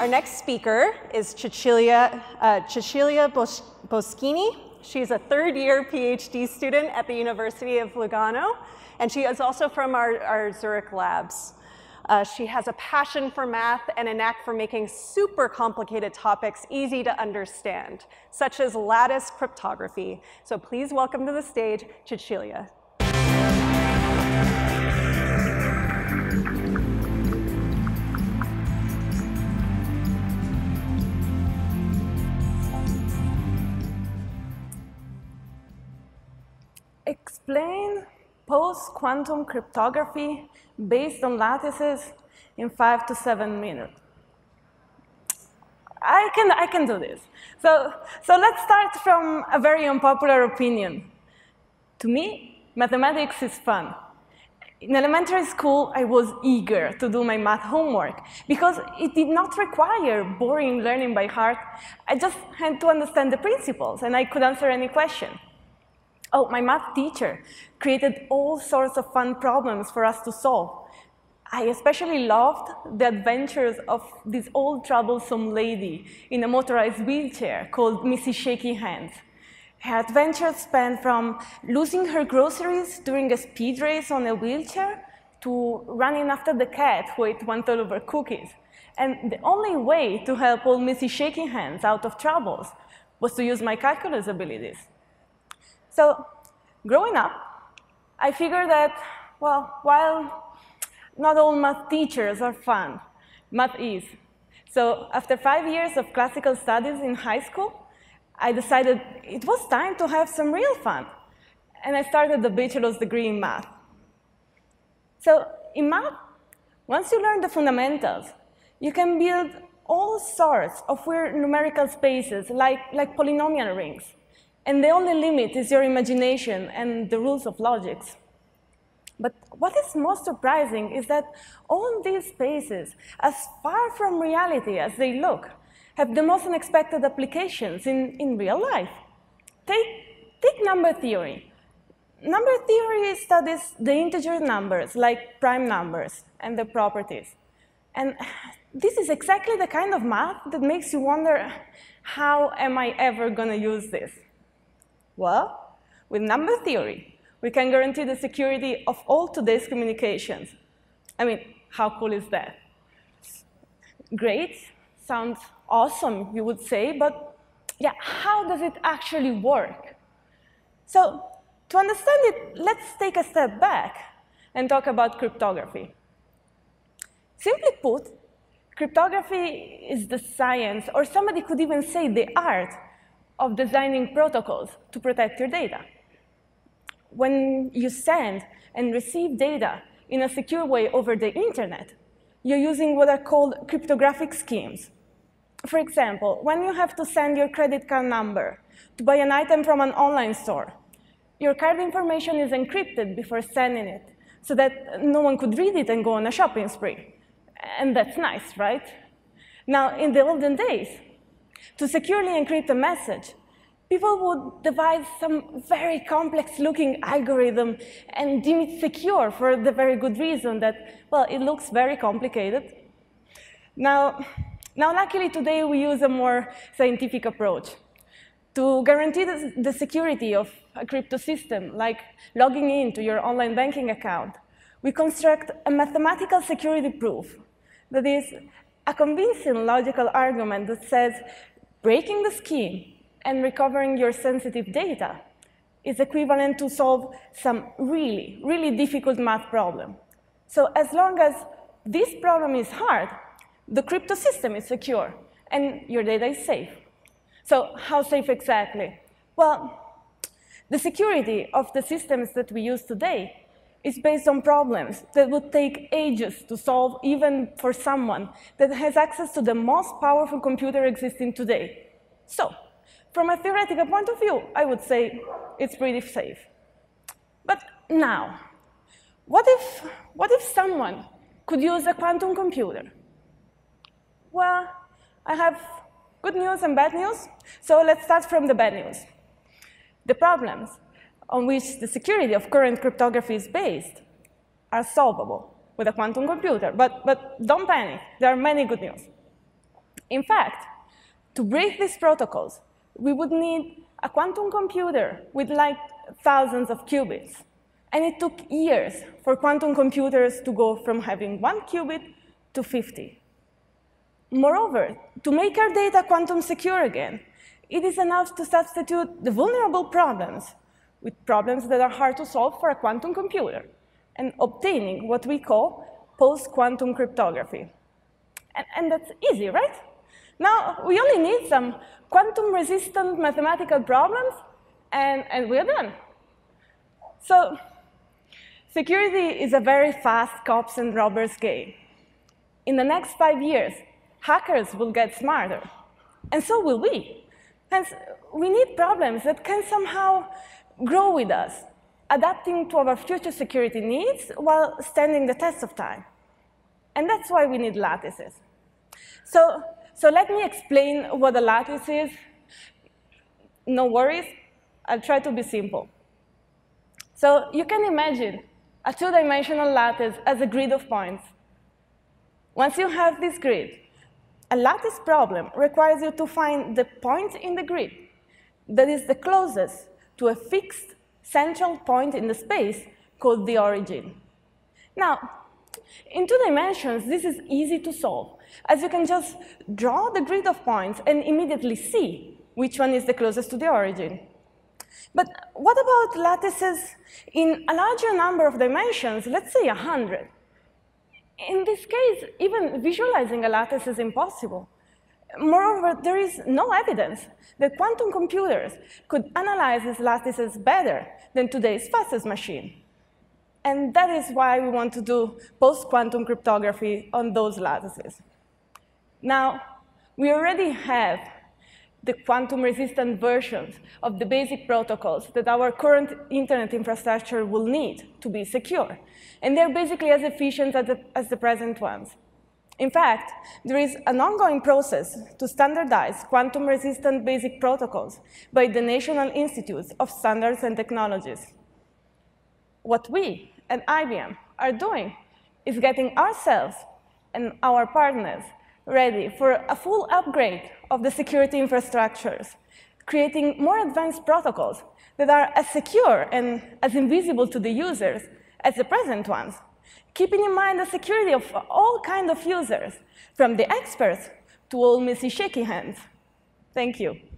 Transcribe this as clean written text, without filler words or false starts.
Our next speaker is Cecilia Boschini. She's a third-year PhD student at the University of Lugano, and she is also from our Zurich labs. She has a passion for math and a knack for making super complicated topics easy to understand, such as lattice cryptography. So please welcome to the stage, Cecilia. Explain post-quantum cryptography based on lattices in 5 to 7 minutes. I can do this. So let's start from a very unpopular opinion. To me, mathematics is fun. In elementary school, I was eager to do my math homework because it did not require boring learning by heart. I just had to understand the principles, and I could answer any question. Oh, my math teacher created all sorts of fun problems for us to solve. I especially loved the adventures of this old troublesome lady in a motorized wheelchair called Missy Shaky Hands. Her adventures spanned from losing her groceries during a speed race on a wheelchair to running after the cat who ate one-third of her cookies. And the only way to help old Missy Shaky Hands out of troubles was to use my calculus abilities. So, growing up, I figured that, well, while not all math teachers are fun, math is. So, after 5 years of classical studies in high school, I decided it was time to have some real fun. And I started the Bichelos degree in math. So, in math, once you learn the fundamentals, you can build all sorts of weird numerical spaces, like polynomial rings. And the only limit is your imagination and the rules of logic. But what is most surprising is that all these spaces, as far from reality as they look, have the most unexpected applications in real life. Take number theory. Number theory studies the integer numbers, like prime numbers, and their properties. And this is exactly the kind of math that makes you wonder, how am I ever going to use this? Well, with number theory, we can guarantee the security of all today's communications. I mean, how cool is that? Great, sounds awesome, you would say, but yeah, how does it actually work? So, to understand it, let's take a step back and talk about cryptography. Simply put, cryptography is the science, or somebody could even say the art, of designing protocols to protect your data. When you send and receive data in a secure way over the internet, you're using what are called cryptographic schemes. For example, when you have to send your credit card number to buy an item from an online store, your card information is encrypted before sending it so that no one could read it and go on a shopping spree. And that's nice, right? Now, in the olden days, to securely encrypt a message, people would devise some very complex-looking algorithm and deem it secure for the very good reason that, well, it looks very complicated. Now luckily today we use a more scientific approach. To guarantee the security of a crypto system, like logging into your online banking account, we construct a mathematical security proof that is a convincing logical argument that says breaking the scheme and recovering your sensitive data is equivalent to solve some really, really difficult math problem. So as long as this problem is hard, the crypto system is secure and your data is safe. So how safe exactly? Well, the security of the systems that we use today is based on problems that would take ages to solve, even for someone that has access to the most powerful computer existing today. So, from a theoretical point of view, I would say it's pretty safe. But now, what if someone could use a quantum computer? Well, I have good news and bad news, so let's start from the bad news. The problems on which the security of current cryptography is based are solvable with a quantum computer. But don't panic, there are many good news. In fact, to break these protocols, we would need a quantum computer with like thousands of qubits. And it took years for quantum computers to go from having one qubit to 50. Moreover, to make our data quantum secure again, it is enough to substitute the vulnerable problems with problems that are hard to solve for a quantum computer and obtaining what we call post-quantum cryptography. And that's easy, right? Now, we only need some quantum-resistant mathematical problems, and we're done. So, security is a very fast cops and robbers game. In the next 5 years, hackers will get smarter, and so will we. Hence, we need problems that can somehow grow with us, adapting to our future security needs while standing the test of time. And that's why we need lattices. So let me explain what a lattice is. No worries, I'll try to be simple. So you can imagine a two-dimensional lattice as a grid of points. Once you have this grid, a lattice problem requires you to find the point in the grid that is the closest to a fixed central point in the space called the origin. Now, in two dimensions, this is easy to solve, as you can just draw the grid of points and immediately see which one is the closest to the origin. But what about lattices in a larger number of dimensions, let's say 100? In this case, even visualizing a lattice is impossible. Moreover, there is no evidence that quantum computers could analyze these lattices better than today's fastest machine. And that is why we want to do post-quantum cryptography on those lattices. Now, we already have the quantum-resistant versions of the basic protocols that our current internet infrastructure will need to be secure. And they're basically as efficient as the present ones. In fact, there is an ongoing process to standardize quantum-resistant basic protocols by the National Institutes of Standards and Technologies. What we at IBM are doing is getting ourselves and our partners ready for a full upgrade of the security infrastructures, creating more advanced protocols that are as secure and as invisible to the users as the present ones, keeping in mind the security of all kinds of users, from the experts to all Missy Shaky Hands. Thank you.